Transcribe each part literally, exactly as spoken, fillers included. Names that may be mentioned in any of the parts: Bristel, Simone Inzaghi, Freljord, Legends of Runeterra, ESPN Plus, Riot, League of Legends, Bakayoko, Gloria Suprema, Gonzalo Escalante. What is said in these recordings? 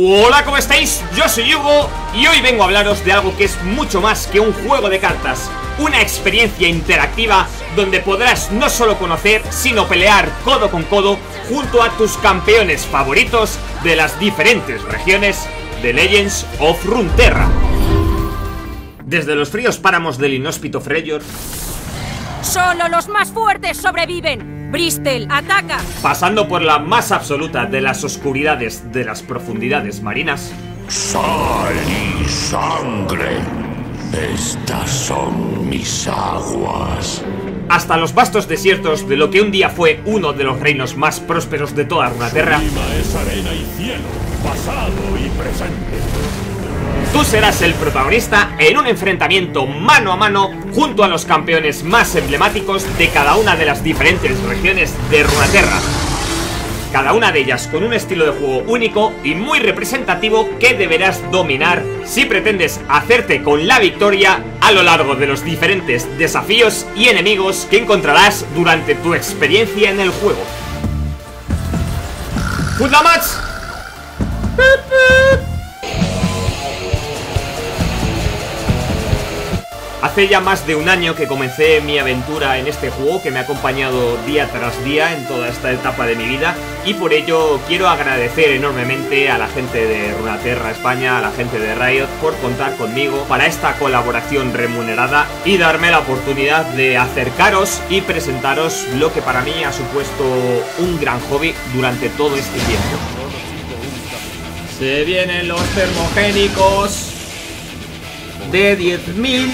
Hola, ¿cómo estáis? Yo soy Hugo y hoy vengo a hablaros de algo que es mucho más que un juego de cartas, una experiencia interactiva donde podrás no solo conocer, sino pelear codo con codo junto a tus campeones favoritos de las diferentes regiones de Legends of Runeterra. Desde los fríos páramos del inhóspito Freljord, solo los más fuertes sobreviven. Bristel, ataca. Pasando por la más absoluta de las oscuridades de las profundidades marinas. Sol y sangre, estas son mis aguas. Hasta los vastos desiertos de lo que un día fue uno de los reinos más prósperos de toda Runeterra. Es arena y cielo, pasado y presente. Tú serás el protagonista en un enfrentamiento mano a mano junto a los campeones más emblemáticos de cada una de las diferentes regiones de Runeterra. Cada una de ellas con un estilo de juego único y muy representativo que deberás dominar si pretendes hacerte con la victoria a lo largo de los diferentes desafíos y enemigos que encontrarás durante tu experiencia en el juego. ¡Puta match! Hace ya más de un año que comencé mi aventura en este juego que me ha acompañado día tras día en toda esta etapa de mi vida, y por ello quiero agradecer enormemente a la gente de Runeterra España, a la gente de Riot por contar conmigo para esta colaboración remunerada y darme la oportunidad de acercaros y presentaros lo que para mí ha supuesto un gran hobby durante todo este tiempo. Se vienen los termogénicos de diez mil...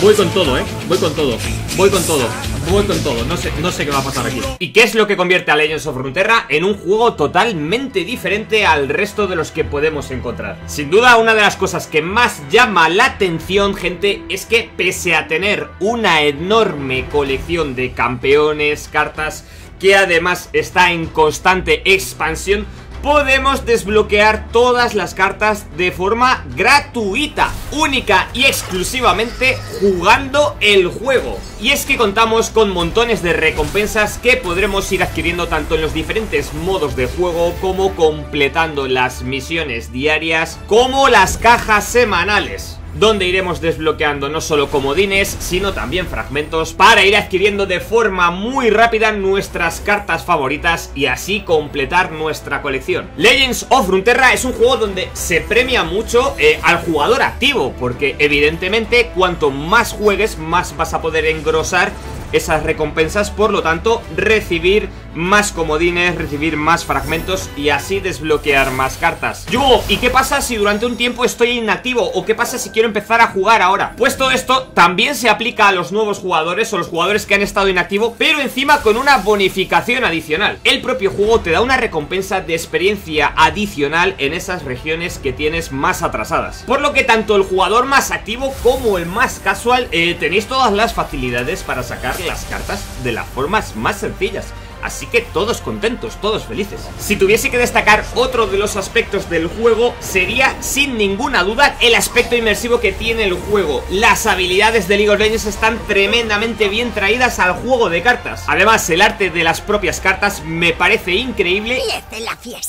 Voy con todo, eh, voy con todo, voy con todo, voy con todo, no sé, no sé qué va a pasar aquí. ¿Y qué es lo que convierte a Legends of Runeterra en un juego totalmente diferente al resto de los que podemos encontrar? Sin duda, una de las cosas que más llama la atención, gente, es que pese a tener una enorme colección de campeones, cartas, que además está en constante expansión, podemos desbloquear todas las cartas de forma gratuita, única y exclusivamente jugando el juego. Y es que contamos con montones de recompensas que podremos ir adquiriendo tanto en los diferentes modos de juego, como completando las misiones diarias, como las cajas semanales, donde iremos desbloqueando no solo comodines, sino también fragmentos para ir adquiriendo de forma muy rápida nuestras cartas favoritas y así completar nuestra colección. Legends of Runeterra es un juego donde se premia mucho eh, al jugador activo, porque evidentemente cuanto más juegues, más vas a poder engrosar esas recompensas, por lo tanto recibir más comodines, recibir más fragmentos y así desbloquear más cartas. Yo, ¿y qué pasa si durante un tiempo estoy inactivo? ¿O qué pasa si quiero empezar a jugar ahora? Pues todo esto también se aplica a los nuevos jugadores o los jugadores que han estado inactivos, pero encima con una bonificación adicional. El propio juego te da una recompensa de experiencia adicional en esas regiones que tienes más atrasadas, por lo que tanto el jugador más activo como el más casual eh, tenéis todas las facilidades para sacar las cartas de las formas más sencillas. Así que todos contentos, todos felices. Si tuviese que destacar otro de los aspectos del juego, sería sin ninguna duda el aspecto inmersivo que tiene el juego. Las habilidades de League of Legends están tremendamente bien traídas al juego de cartas. Además, el arte de las propias cartas me parece increíble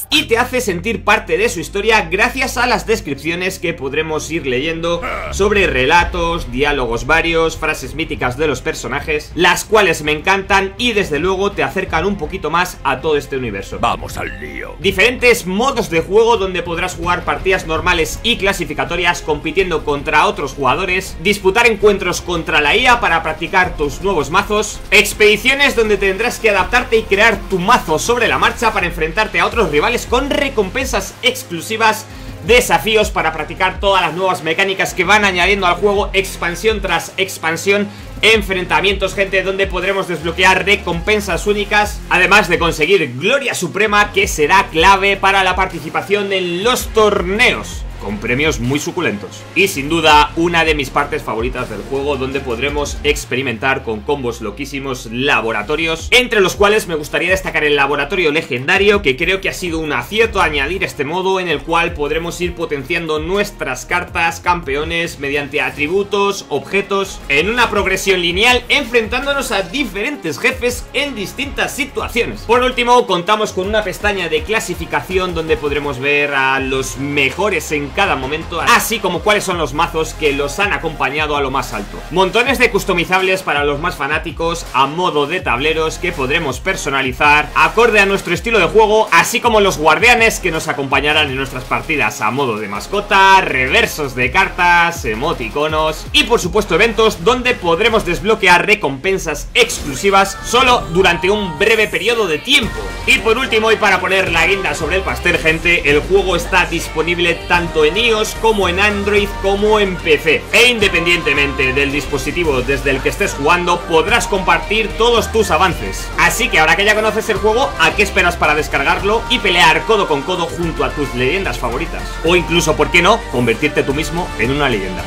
y te hace sentir parte de su historia gracias a las descripciones que podremos ir leyendo sobre relatos, diálogos varios, frases míticas de los personajes, las cuales me encantan y desde luego te acercan un poquito más a todo este universo. Vamos al lío. Diferentes modos de juego donde podrás jugar partidas normales y clasificatorias compitiendo contra otros jugadores, disputar encuentros contra la I A para practicar tus nuevos mazos, expediciones donde tendrás que adaptarte y crear tu mazo sobre la marcha para enfrentarte a otros rivales con recompensas exclusivas, desafíos para practicar todas las nuevas mecánicas que van añadiendo al juego, expansión tras expansión, enfrentamientos, gente, donde podremos desbloquear recompensas únicas, además de conseguir Gloria Suprema, que será clave para la participación en los torneos. con premios muy suculentos. Y sin duda, una de mis partes favoritas del juego, donde podremos experimentar con combos loquísimos, laboratorios, entre los cuales me gustaría destacar el laboratorio legendario, que creo que ha sido un acierto añadir este modo, en el cual podremos ir potenciando nuestras cartas, campeones, mediante atributos, objetos, en una progresión lineal, enfrentándonos a diferentes jefes en distintas situaciones. Por último, contamos con una pestaña de clasificación, donde podremos ver a los mejores en cada momento, así como cuáles son los mazos que los han acompañado a lo más alto. Montones de customizables para los más fanáticos, a modo de tableros que podremos personalizar acorde a nuestro estilo de juego, así como los guardianes que nos acompañarán en nuestras partidas a modo de mascota, reversos de cartas, emoticonos y por supuesto eventos donde podremos desbloquear recompensas exclusivas solo durante un breve periodo de tiempo. Y por último, y para poner la guinda sobre el pastel, gente, el juego está disponible tanto en iOS como en Android como en P C, e independientemente del dispositivo desde el que estés jugando podrás compartir todos tus avances. Así que ahora que ya conoces el juego, ¿a qué esperas para descargarlo y pelear codo con codo junto a tus leyendas favoritas? O incluso, ¿por qué no?, convertirte tú mismo en una leyenda.